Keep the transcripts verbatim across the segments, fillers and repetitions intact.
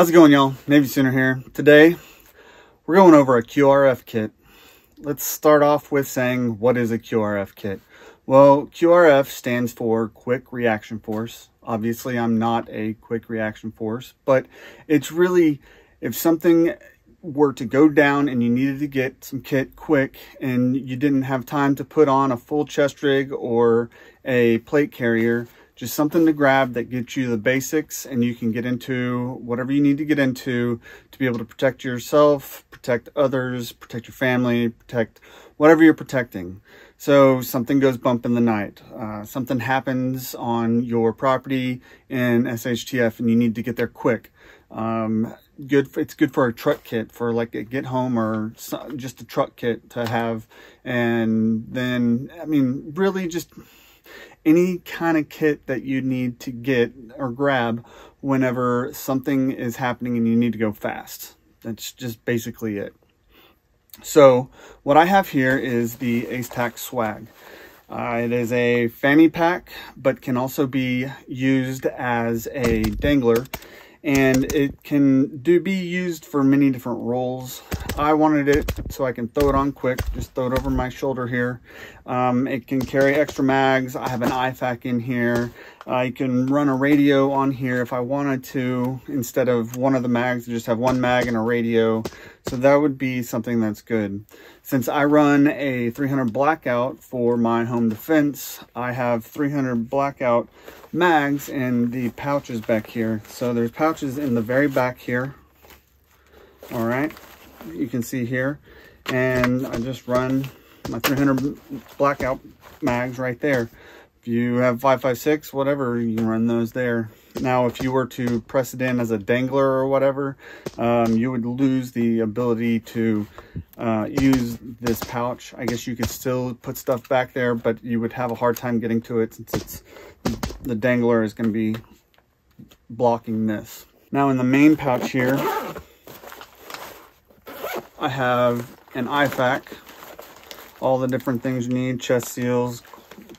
How's it going, y'all? Navy Sooner here. Today, we're going over a Q R F kit. Let's start off with saying, what is a Q R F kit? Well, Q R F stands for Quick Reaction Force. Obviously, I'm not a Quick Reaction Force, but it's really, if something were to go down and you needed to get some kit quick and you didn't have time to put on a full chest rig or a plate carrier, just something to grab that gets you the basics and you can get into whatever you need to get into to be able to protect yourself, protect others, protect your family, protect whatever you're protecting. So something goes bump in the night, uh, something happens on your property in S H T F and you need to get there quick. Um, good, it's good for a truck kit, for like a get home or just a truck kit to have. And then, I mean, really just any kind of kit that you need to get or grab whenever something is happening and you need to go fast. That's just basically it. So what I have here is the AceTac Swag. Uh, it is a fanny pack, but can also be used as a dangler. And it can do be used for many different roles. I wanted it so I can throw it on quick, just throw it over my shoulder here. Um, it can carry extra mags. I have an I FAC in here. I can run a radio on here if I wanted to, instead of one of the mags, I just have one mag and a radio. So that would be something that's good. Since I run a three hundred blackout for my home defense, I have three hundred blackout mags in the pouches back here. So there's pouches in the very back here. All right, you can see here. And I just run my three hundred blackout mags right there. If you have five five six, whatever, you can run those there. Now, if you were to press it in as a dangler or whatever, um, you would lose the ability to uh, use this pouch. I guess you could still put stuff back there, but you would have a hard time getting to it since it's, the dangler is going to be blocking this. Now, in the main pouch here, I have an I FAC. All the different things you need, chest seals,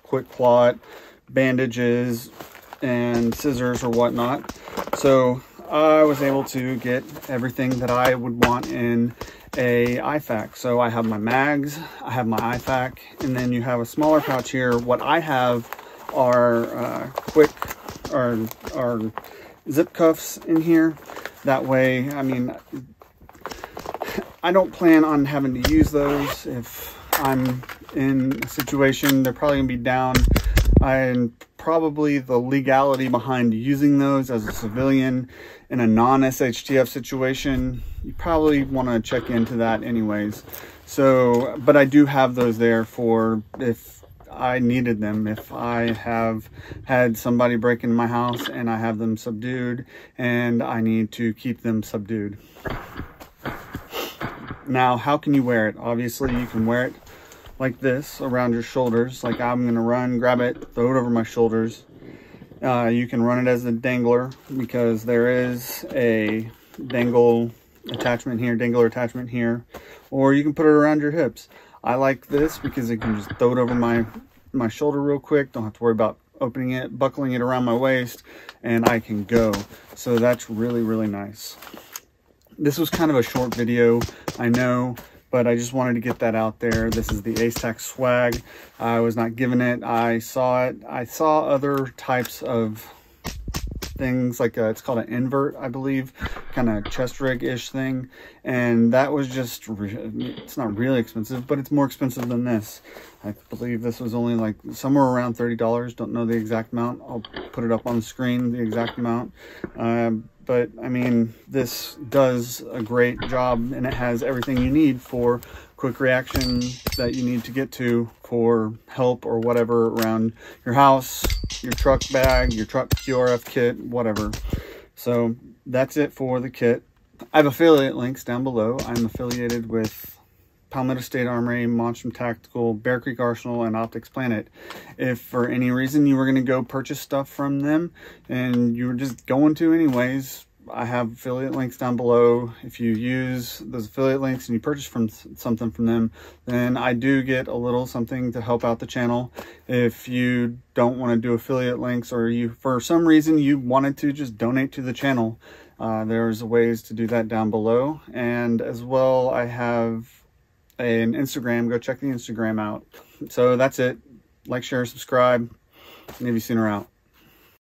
quick clot, bandages, and scissors or whatnot. So I was able to get everything that I would want in a I FAC. So I have my mags, I have my I FAC, and then you have a smaller pouch here. What I have are uh, quick or or zip cuffs in here. That way, I mean, I don't plan on having to use those if I'm in a situation. They're probably gonna be down, and probably the legality behind using those as a civilian in a non S H T F situation, you probably want to check into that anyways. So, but I do have those there for if I needed them, if I have had somebody break into my house and I have them subdued and I need to keep them subdued. Now, how can you wear it? Obviously, you can wear it like this around your shoulders. Like, I'm gonna run, grab it, throw it over my shoulders. Uh, you can run it as a dangler because there is a dangle attachment here, dangler attachment here, or you can put it around your hips. I like this because it can just throw it over my, my shoulder real quick. Don't have to worry about opening it, buckling it around my waist, and I can go. So that's really, really nice. This was kind of a short video, I know, but I just wanted to get that out there. This is the AceTac Swag. I was not given it. I saw it. I saw other types of things, like a, it's called an invert, I believe, kind of chest rig-ish thing. And that was just, it's not really expensive, but it's more expensive than this. I believe this was only like somewhere around thirty dollars. Don't know the exact amount. I'll put it up on the screen, the exact amount. Uh, But I mean, this does a great job and it has everything you need for quick reaction that you need to get to for help or whatever around your house, your truck bag, your truck Q R F kit, whatever. So that's it for the kit. I have affiliate links down below. I'm affiliated with Palmetto State Armory, Monstrum Tactical, Bear Creek Arsenal, and Optics Planet. If for any reason you were going to go purchase stuff from them and you were just going to anyways, I have affiliate links down below. If you use those affiliate links and you purchase from something from them, then I do get a little something to help out the channel. If you don't want to do affiliate links or you, for some reason you wanted to just donate to the channel, Uh, there's ways to do that down below. And as well, I have an Instagram. Go check the Instagram out. So that's it. Like, share, subscribe. Navy Sooner out.